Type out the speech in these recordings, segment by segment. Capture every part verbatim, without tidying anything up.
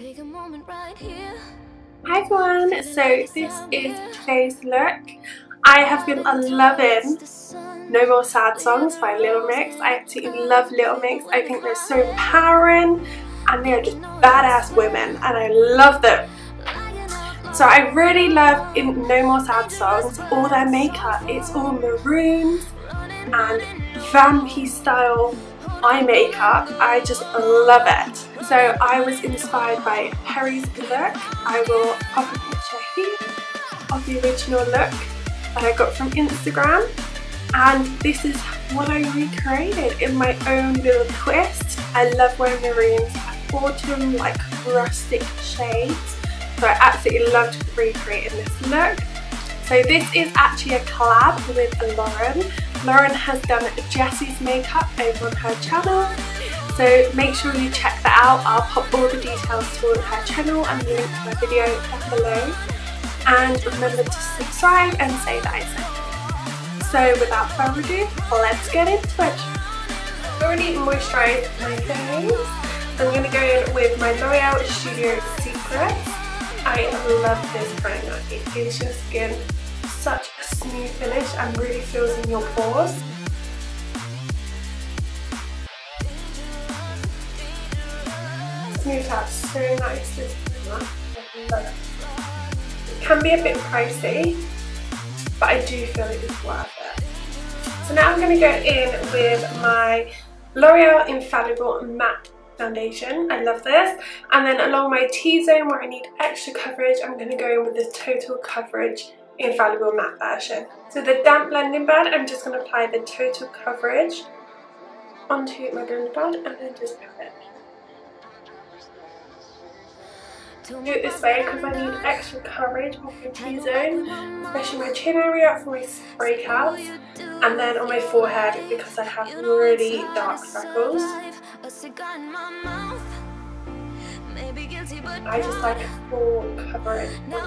Hi everyone, so this is today's look. I have been loving No More Sad Songs by Little Mix. I absolutely love Little Mix. I think they're so empowering and they are just badass women and I love them. So I really love in No More Sad Songs all their makeup. It's all maroons and vampy style eye makeup. I just love it. So I was inspired by Perrie's look. I will pop a picture here of the original look that I got from Instagram, and this is what I recreated in my own little twist. I love wearing maroons and autumn like rustic shades, so I absolutely loved recreating this look. So this is actually a collab with Lauren. Lauren has done Jessie's makeup over on her channel, so make sure you check that out. I'll pop all the details to her channel and link to my video down below. And remember to subscribe and say that I said it. So without further ado, let's get into it. I've already moisturised my face. So I'm going to go in with my L'Oreal Studio Secret. I love this primer. It gives your skin such a smooth finish and really fills in your pores. Smooth out so nice, this primer. I love it. It can be a bit pricey, but I do feel it is worth it. So now I'm going to go in with my L'Oreal Infallible Matte foundation. I love this. And then along my T-zone where I need extra coverage, I'm going to go in with the Total Coverage Infallible Matte version. So the damp blending pad, I'm just going to apply the Total Coverage onto my blending pad and then just pat it. Do it this way because I need extra coverage on my T-zone, especially my chin area for my breakouts, and then on my forehead because I have really dark freckles. I just like a full coverage look.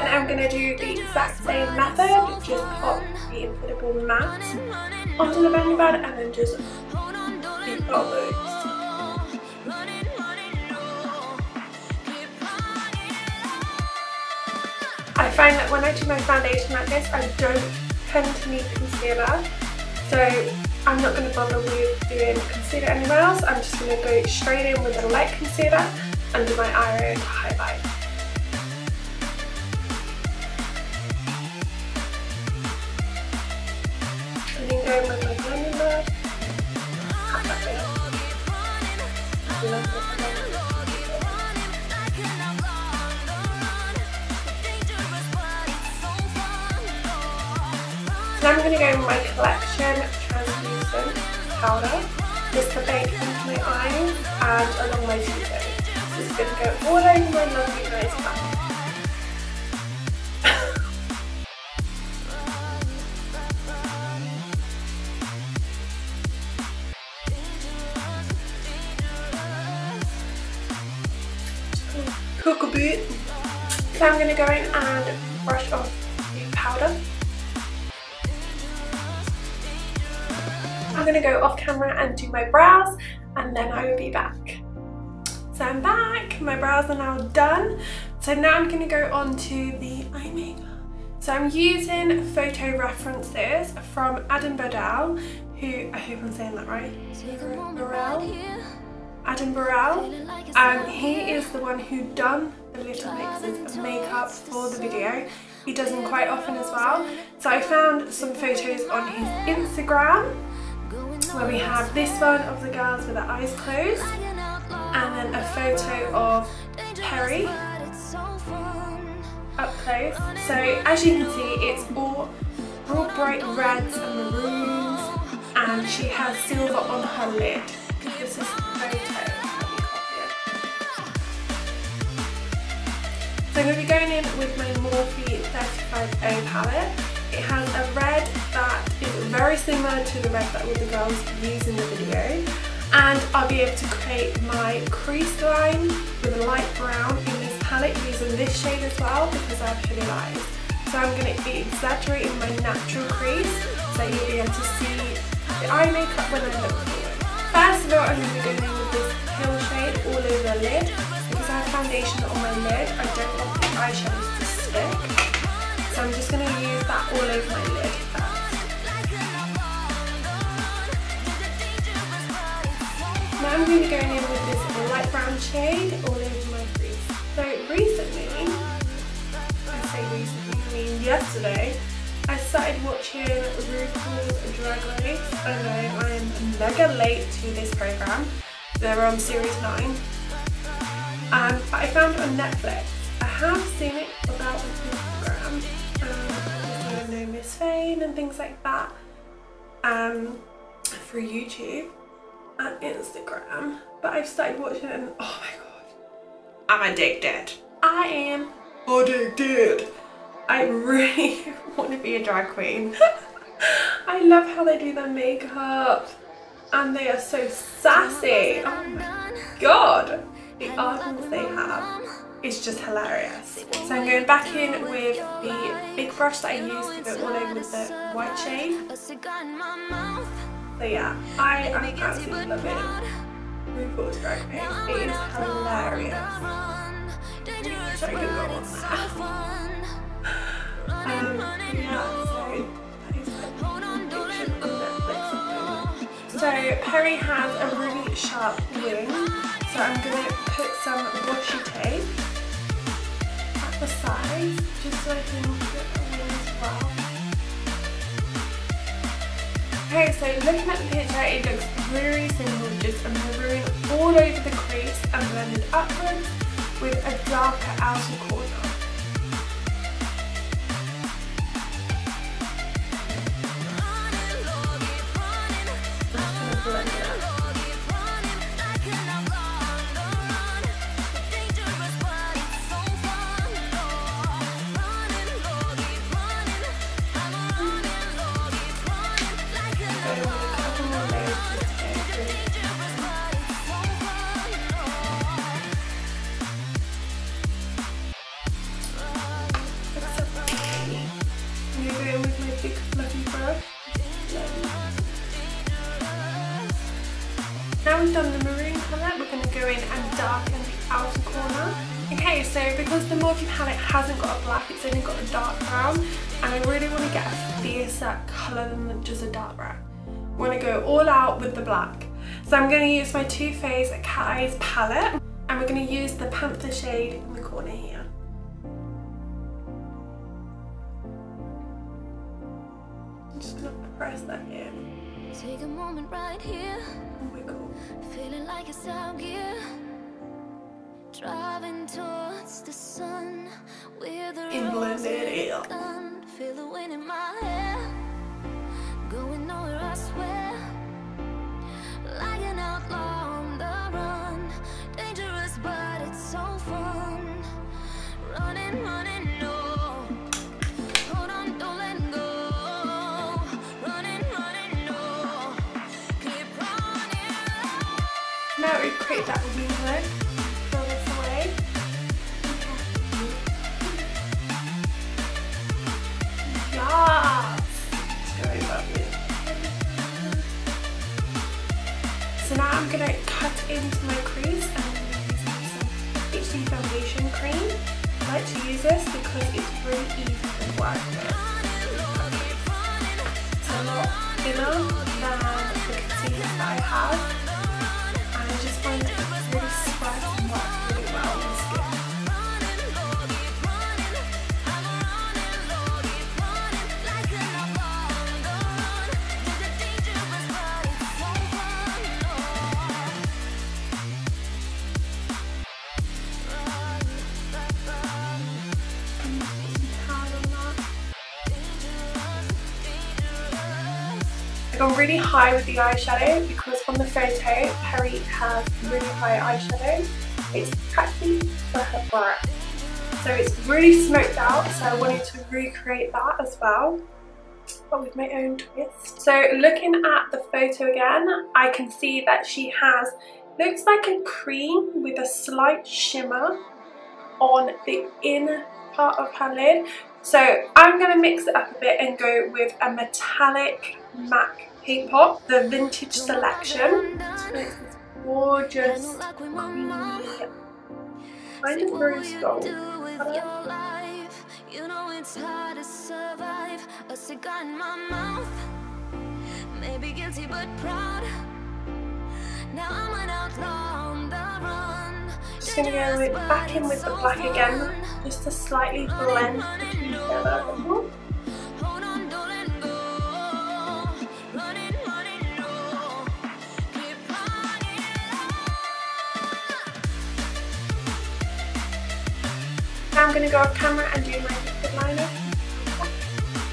And I'm going to do the exact same method, just pop the Infallible Matte onto the blending pad and then just do follows. I find that when I do my foundation like this, I don't tend to need concealer, so I'm not going to bother with doing concealer anywhere else. I'm just going to go straight in with a light concealer under my eyelid to highlight. With my blending pad, tap that bit off. Love this. Now I'm going to go with my Collection Translucent Powder, just to bake into my eyes and along my cheekbones. So it's going to go all over my lovely nose bag. So I'm going to go in and brush off the powder. I'm going to go off camera and do my brows and then I will be back. So I'm back, my brows are now done. So now I'm going to go on to the eye makeup. So I'm using photo references from Adam Burrell, who I hope I'm saying that right. Burrell. Adam Burrell, and um, he is the one who done the Little Mix's makeup for the video. He does them quite often as well. So I found some photos on his Instagram where we have this one of the girls with their eyes closed and then a photo of Perrie up close. So as you can see, it's all all bright reds and maroons and she has silver on her lid. This is the photo. So I'm going to be going in with my Morphe thirty-five O palette. It has a red that is very similar to the red that all the girls use in the video, and I'll be able to create my crease line with a light brown in this palette using this shade as well because I have pretty eyes. So I'm going to be exaggerating my natural crease so you'll be able to see the eye makeup when I look forward. First of all, I'm going to be going in with this pale shade all over foundation on my lid. I don't want the eyeshadows to stick, so I'm just going to use that all over my lid first. Now I'm going to be going in with this light brown shade all over my crease. So recently, I say recently, I mean yesterday, I started watching RuPaul's Drag Race. I know I am mega late to this programme. They're on series nine. Um, but I found it on Netflix. I have seen it about on Instagram. Um, I know Miss Fame and things like that. Um, through YouTube and Instagram. But I've started watching it and oh my god, I'm addicted. I am addicted. I really want to be a drag queen. I love how they do their makeup and they are so sassy. Oh my god, the articles they have is just hilarious. So I'm going back in with the big brush that I used to go all over with the white shade. So yeah, I am absolutely loving RuPaul's Drag Race. It is hilarious. So I can go on there. Um, yeah, so, so Perrie has a really sharp wing, so I'm going to put some washi tape at the sides just so I can get the wing as well. Okay, so looking at the picture, it looks very simple, just a maroon all over the crease and blended upwards with a darker outer corner. We've done the maroon palette, we're going to go in and darken the outer corner. Okay, so because the Morphe palette hasn't got a black, it's only got a dark brown, and I really want to get a fiercer colour than just a dark brown. I want to go all out with the black. So I'm going to use my Too Faced Cat Eyes palette, and we're going to use the Panther shade in the corner here. I'm just going to press that in. Take a moment right here. Oh my god. Feeling like it's out gear. Driving towards the sun. With the rose gun. Feel the wind in my hair. Going nowhere, I swear. Like an outlaw on the run. Dangerous, but it's so fun. Running, running, no. Hold on, don't let go. Now we create that wing look, fill this away. Yes! It's going lovely. So now I'm going to cut into my crease and I'm going to use some H D Foundation Cream. I like to use this because it's really easy to work with. It's a lot thinner than the concealer that I have. I'm really high with the eyeshadow because on the photo Perrie has really high eyeshadow. It's practically for her breath. So it's really smoked out, so I wanted to recreate that as well, but with my own twist. So looking at the photo again, I can see that she has, looks like a cream with a slight shimmer on the inner part of her lid. So I'm going to mix it up a bit and go with a metallic MAC Pink Pop, the vintage selection. It's gorgeous, creamy Mine is very slow. You know it's hard to survive. A cigar in my mouth. Maybe guilty but proud. Now I'm an outlaw on the run. Just gonna go back in with the black again, just to slightly blend the two together. Ooh. I'm going to go off camera and do my liquid liner.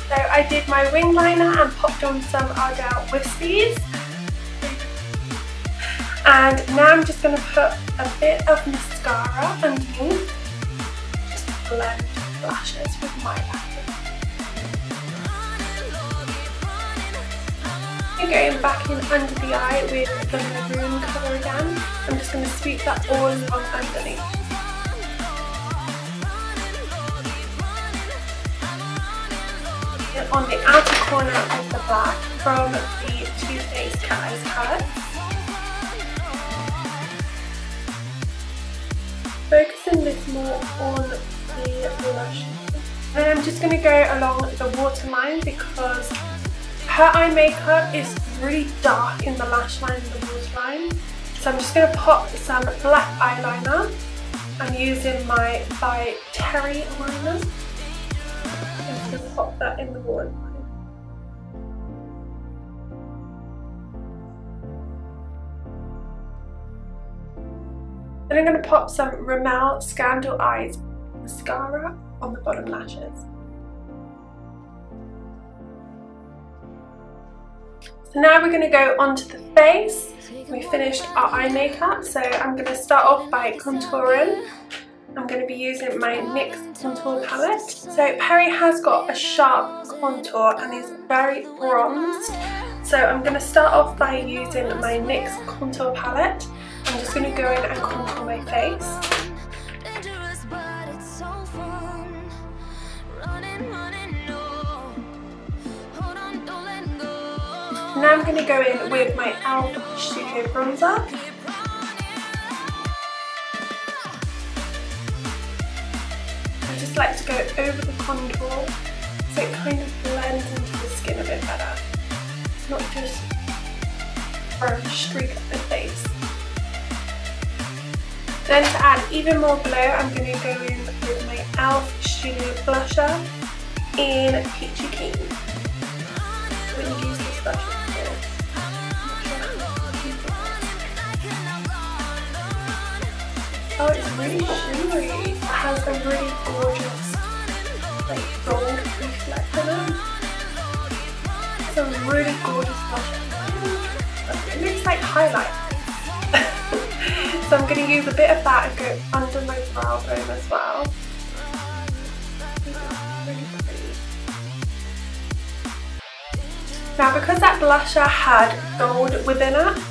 So I did my wing liner and popped on some Ardell Wispies. And now I'm just going to put a bit of mascara underneath. Just blend the lashes with my lashes. I'm going back in under the eye with the maroon colour again. I'm just going to sweep that all along underneath. On the outer corner of the black from the Too Faced Cat Eyes palette. Focusing this more on the lash. Then I'm just going to go along the waterline because her eye makeup is really dark in the lash line and the waterline. So I'm just going to pop some black eyeliner. I'm using my By Terry liner. I'm just going to pop that in the water. Then I'm going to pop some Rimmel Scandal Eyes mascara on the bottom lashes. So now we're going to go onto the face. We finished our eye makeup, so I'm going to start off by contouring. I'm going to be using my NYX Contour Palette. So Perrie has got a sharp contour and is very bronzed. So I'm going to start off by using my NYX Contour Palette. I'm just going to go in and contour my face. Now I'm going to go in with my Aldo Hushiko bronzer. Like to go over the contour so it kind of blends into the skin a bit better. It's not just a streak up the face. Then to add even more glow, I'm going to go in with my Elf Studio blusher in Peachy Keen. I'm going to use this blusher. Oh, it's really shimmery. It has a really gorgeous, like, gold reflect in it. It's a really gorgeous blush. It looks like highlight. So I'm going to use a bit of that and go under my brow bone as well. Now, because that blusher had gold within it,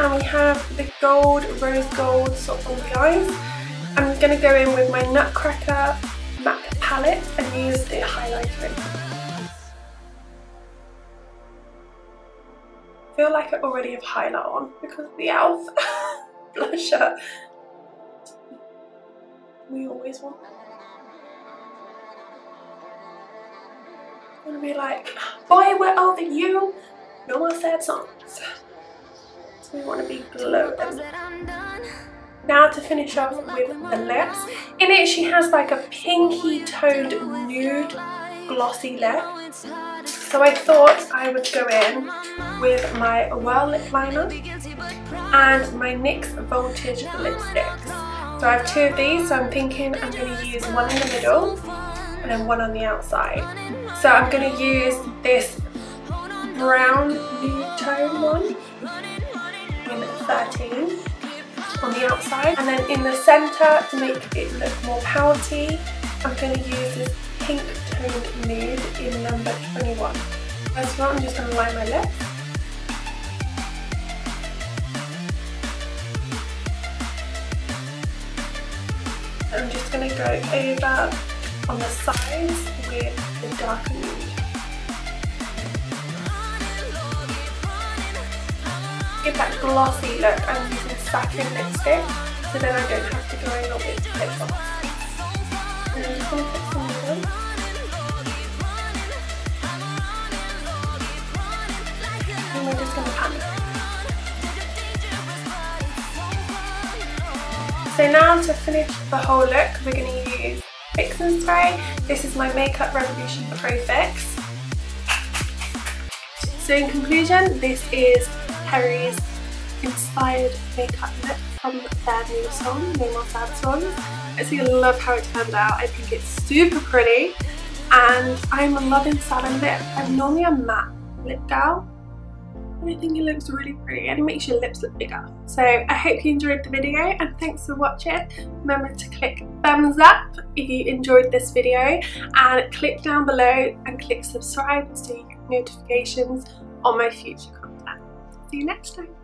and we have the gold, rose gold sort of on the eyes. I'm going to go in with my Nutcracker MAC palette and use the highlighter. I feel like I already have highlight on because of the Elf blusher. We always want that. I'm going to be like, boy, we're over you. No more sad songs. We want to be glowing. Now to finish off with the lips. In it she has like a pinky toned nude glossy lip. So I thought I would go in with my Whirl Lip Liner and my NYX Voltage lipsticks. So I have two of these, so I'm thinking I'm going to use one in the middle and then one on the outside. So I'm going to use this brown nude tone one. thirteen on the outside, and then in the centre to make it look more pouty, I'm going to use this pink toned nude in number twenty-one. As well, I'm just going to line my lips. I'm just going to go over on the sides with the darker nude. That glossy look, I'm using satin lipstick so then I don't have to go and log into Clipbox. And I'm just going to put some of them. And we're just going to pan it. So now to finish the whole look, we're going to use Fix and Spray. This is my Makeup Revolution Pro Fix. So in conclusion, this is Perrie's inspired makeup look from their new song, No More Sad Songs. I so love how it turned out. I think it's super pretty and I'm loving salon lip. I'm normally a matte lip gal, but I think it looks really pretty and it makes your lips look bigger. So I hope you enjoyed the video and thanks for watching. Remember to click thumbs up if you enjoyed this video and click down below and click subscribe so you get notifications on my future content. See you next time.